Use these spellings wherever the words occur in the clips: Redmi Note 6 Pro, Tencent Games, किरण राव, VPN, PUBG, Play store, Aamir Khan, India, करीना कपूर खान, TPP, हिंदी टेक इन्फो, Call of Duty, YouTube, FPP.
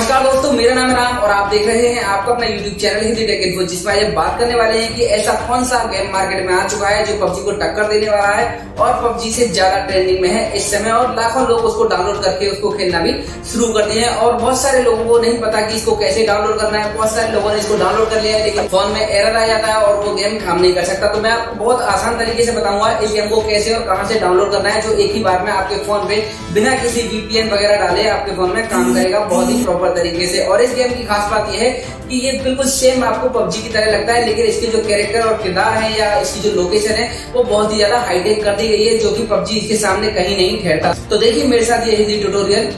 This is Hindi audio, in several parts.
नमस्कार दोस्तों, मेरा नाम राम और आप देख रहे हैं आपका अपना YouTube channel हिंदी टेक इन्फो, जिसमें आज बात करने वाले हैं कि ऐसा कौन सा गेम मार्केट में आ चुका है जो PUBG को टक्कर देने वाला है और PUBG से ज्यादा ट्रेंडिंग में है इस समय और लाखों लोग उसको डाउनलोड करके उसको खेलना भी शुरू कर दिए हैं। और बहुत सारे लोगों को नहीं पता कि इसको कैसे डाउनलोड करना है, बहुत सारे लोगों ने इसको डाउनलोड कर लिया है लेकिन फोन में एरर आ जाता है और वो गेम काम नहीं कर सकता। तो मैं आपको बहुत आसान तरीके से बताऊंगा इस गेम को कैसे और कहाँ से डाउनलोड करना है, जो एक ही बार में आपके फोन पे बिना किसी VPN वगैरह डाले आपके फोन में काम करेगा बहुत ही प्रॉपर तरीके से। और इस गेम की खास बात यह है कि ये बिल्कुल सेम आपको PUBG की तरह लगता है, लेकिन इसके जो कैरेक्टर और किरदार है या इसकी जो लोकेशन है वो बहुत ही ज्यादा हाईटेक कर दी गई है, जो कि PUBG इसके सामने कहीं नहीं ठहरता। तो देखिए मेरे साथ ये हिंदी ट्यूटोरियल।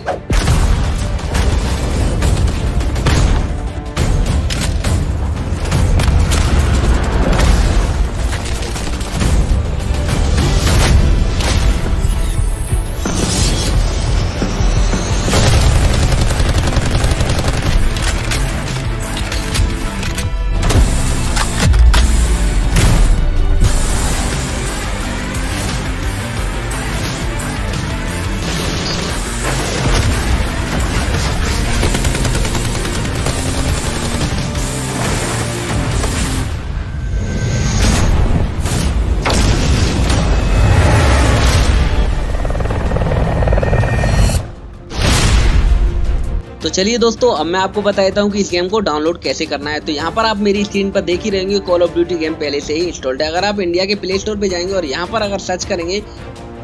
तो चलिए दोस्तों, अब मैं आपको बता देता हूँ कि इस गेम को डाउनलोड कैसे करना है। तो यहाँ पर आप मेरी स्क्रीन पर देख ही रहेंगे कॉल ऑफ ड्यूटी गेम पहले से ही इंस्टॉल्ड है। अगर आप इंडिया के प्ले स्टोर पे जाएंगे और यहाँ पर अगर सर्च करेंगे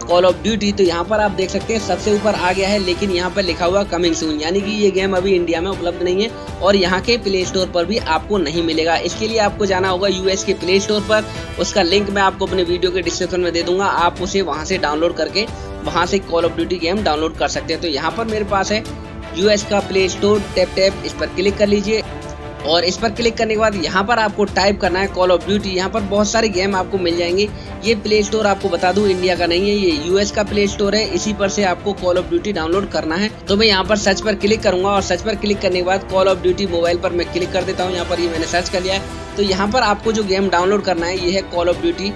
कॉल ऑफ ड्यूटी तो यहाँ पर आप देख सकते हैं सबसे ऊपर आ गया है, लेकिन यहाँ पर लिखा हुआ कमिंग सून, यानी कि ये गेम अभी इंडिया में उपलब्ध नहीं है और यहाँ के प्ले स्टोर पर भी आपको नहीं मिलेगा। इसके लिए आपको जाना होगा US के प्ले स्टोर पर, उसका लिंक मैं आपको अपने वीडियो के डिस्क्रिप्शन में दे दूंगा, आप उसे वहाँ से डाउनलोड करके वहाँ से call of duty game download कर सकते हैं। तो यहाँ पर मेरे पास है US का प्ले स्टोर, टैप इस पर क्लिक कर लीजिए और इस पर क्लिक करने के बाद यहाँ पर आपको टाइप करना है कॉल ऑफ ड्यूटी। यहाँ पर बहुत सारे गेम आपको मिल जाएंगे। ये प्ले स्टोर आपको बता दूं इंडिया का नहीं है, ये US का प्ले स्टोर है, इसी पर से आपको कॉल ऑफ ड्यूटी डाउनलोड करना है। तो मैं यहाँ पर सर्च पर क्लिक करूंगा और सर्च पर क्लिक करने के बाद कॉल ऑफ ड्यूटी मोबाइल पर मैं क्लिक कर देता हूँ। यहाँ पर ये मैंने सर्च कर लिया है। तो यहाँ पर आपको जो गेम डाउनलोड करना है ये है कॉल ऑफ ड्यूटी,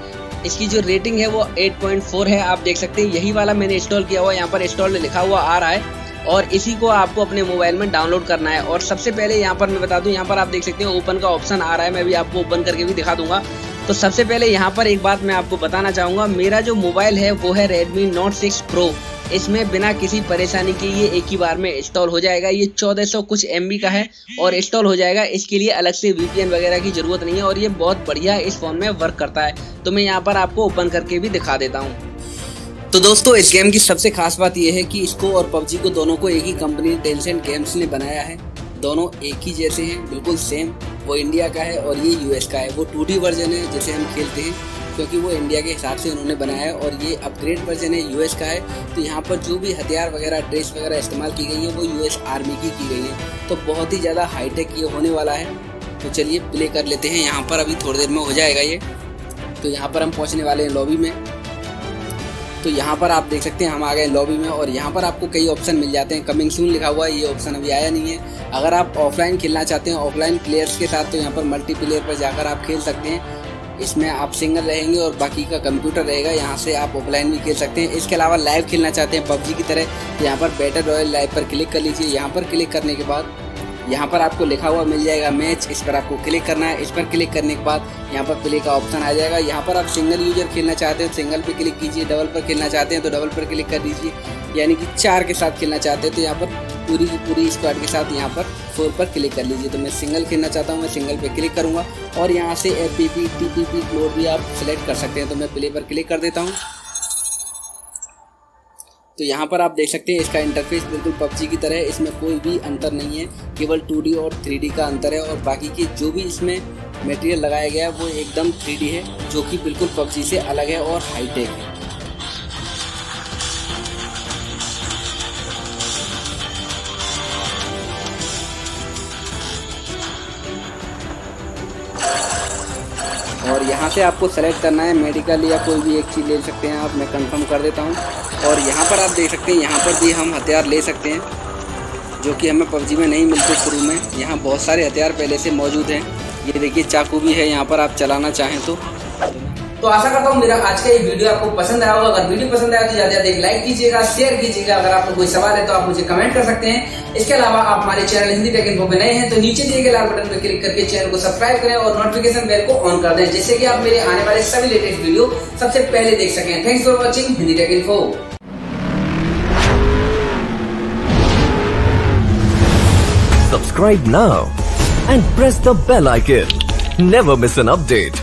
इसकी जो रेटिंग है वो 8.4 है, आप देख सकते हैं। यही वाला मैंने इंस्टॉल किया हुआ, यहाँ पर इंस्टॉल लिखा हुआ आ रहा है और इसी को आपको अपने मोबाइल में डाउनलोड करना है। और सबसे पहले यहाँ पर मैं बता दूँ, यहाँ पर आप देख सकते हैं ओपन का ऑप्शन आ रहा है, मैं भी आपको ओपन करके भी दिखा दूंगा। तो सबसे पहले यहाँ पर एक बात मैं आपको बताना चाहूँगा, मेरा जो मोबाइल है वो है Redmi Note 6 Pro, इसमें बिना किसी परेशानी के ये एक ही बार में इंस्टॉल हो जाएगा। ये 1400 कुछ MB का है और इंस्टॉल हो जाएगा, इसके लिए अलग से VPN वगैरह की ज़रूरत नहीं है और ये बहुत बढ़िया इस फ़ोन में वर्क करता है। तो मैं यहाँ पर आपको ओपन करके भी दिखा देता हूँ। तो दोस्तों, इस गेम की सबसे खास बात यह है कि इसको और PUBG को दोनों को एक ही कंपनी Tencent Games ने बनाया है। दोनों एक ही जैसे हैं, बिल्कुल सेम। वो इंडिया का है और ये US का है। वो 2D वर्जन है जैसे हम खेलते हैं, क्योंकि वो इंडिया के हिसाब से उन्होंने बनाया है, और ये अपग्रेड वर्जन है US का है। तो यहाँ पर जो भी हथियार वगैरह, ड्रेस वगैरह इस्तेमाल की गई है वो US आर्मी की गई है। तो बहुत ही ज़्यादा हाईटेक ये होने वाला है। तो चलिए प्ले कर लेते हैं। यहाँ पर अभी थोड़ी देर में हो जाएगा ये। तो यहाँ पर हम पहुँचने वाले हैं लॉबी में। तो यहाँ पर आप देख सकते हैं हम आ गए लॉबी में और यहाँ पर आपको कई ऑप्शन मिल जाते हैं। कमिंग सून लिखा हुआ है, ये ऑप्शन अभी आया नहीं है। अगर आप ऑफलाइन खेलना चाहते हैं ऑफलाइन प्लेयर्स के साथ तो यहाँ पर मल्टीप्लेयर पर जाकर आप खेल सकते हैं। इसमें आप सिंगल रहेंगे और बाकी का कंप्यूटर रहेगा, यहाँ से आप ऑफलाइन भी खेल सकते हैं। इसके अलावा लाइव खेलना चाहते हैं PUBG की तरह तो यहाँ पर बैटल रॉयल लाइव पर क्लिक कर लीजिए। यहाँ पर क्लिक करने के बाद यहाँ पर आपको लिखा हुआ मिल जाएगा मैच, इस पर आपको क्लिक करना है। इस पर क्लिक करने के बाद यहाँ पर प्ले का ऑप्शन आ जाएगा। यहाँ पर आप सिंगल यूजर खेलना चाहते हैं सिंगल पे क्लिक कीजिए, डबल पर खेलना चाहते हैं तो डबल पर क्लिक कर दीजिए। यानी कि चार के साथ खेलना चाहते हैं तो यहाँ पर पूरी की पूरी स्क्वाड के साथ यहाँ पर 4 पर क्लिक कर लीजिए। तो मैं सिंगल खेलना चाहता हूँ, मैं सिंगल पर क्लिक करूँगा और यहाँ से FPP TPP मोड भी आप सिलेक्ट कर सकते हैं। तो मैं प्ले पर क्लिक कर देता हूँ। तो यहाँ पर आप देख सकते हैं इसका इंटरफेस बिल्कुल PUBG की तरह है, इसमें कोई भी अंतर नहीं है, केवल 2D और 3D का अंतर है और बाकी के जो भी इसमें मटेरियल लगाया गया है वो एकदम 3D है, जो कि बिल्कुल PUBG से अलग है और हाईटेक है। और यहाँ से आपको सेलेक्ट करना है मेडिकल या कोई भी एक चीज़ ले सकते हैं आप। मैं कंफर्म कर देता हूँ और यहाँ पर आप देख सकते हैं यहाँ पर भी हम हथियार ले सकते हैं, जो कि हमें PUBG में नहीं मिलते शुरू में। यहाँ बहुत सारे हथियार पहले से मौजूद हैं। ये देखिए चाकू भी है, यहाँ पर आप चलाना चाहें तो तो आशा करता हूँ मेरा आज का ये वीडियो आपको पसंद आया होगा। अगर वीडियो पसंद आया तो ज्यादा ज्यादा एक लाइक कीजिएगा, शेयर कीजिएगा। अगर आपको कोई सवाल है तो आप मुझे कमेंट कर सकते हैं। इसके अलावा आप हमारे चैनल हिंदी टेक इन्फो पे नए हैं तो नीचे दिए गए लाल बटन पर क्लिक करके चैनल को सब्सक्राइब करें और नोटिफिकेशन बेल को ऑन कर दें, जिससे कि आप मेरे आने वाले सभी लेटेस्ट वीडियो सबसे पहले देख सकें। Thanks for watching हिंदी टेक इन्फो। Subscribe now and press the bell icon. Never miss an update.